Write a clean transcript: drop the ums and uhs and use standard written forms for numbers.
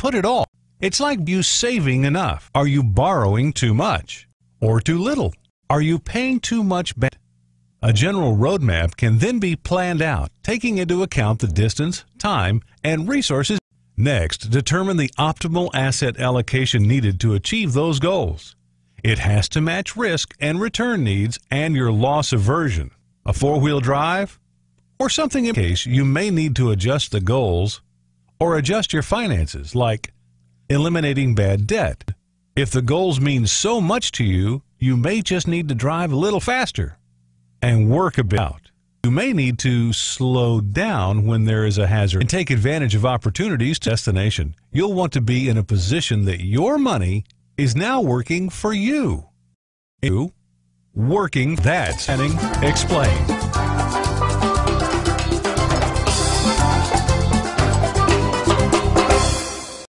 put it all. It's like you saving enough. Are you borrowing too much or too little? Are you paying too much back? A general roadmap can then be planned out, taking into account the distance, time, and resources. Next, determine the optimal asset allocation needed to achieve those goals. It has to match risk and return needs and your loss aversion. A four-wheel drive or something in case you may need to adjust the goals or adjust your finances, like eliminating bad debt. If the goals mean so much to you, you may just need to drive a little faster and work a bit out. You may need to slow down when there is a hazard and take advantage of opportunities to destination. You'll want to be in a position that your money is now working for you. Working, that's explained.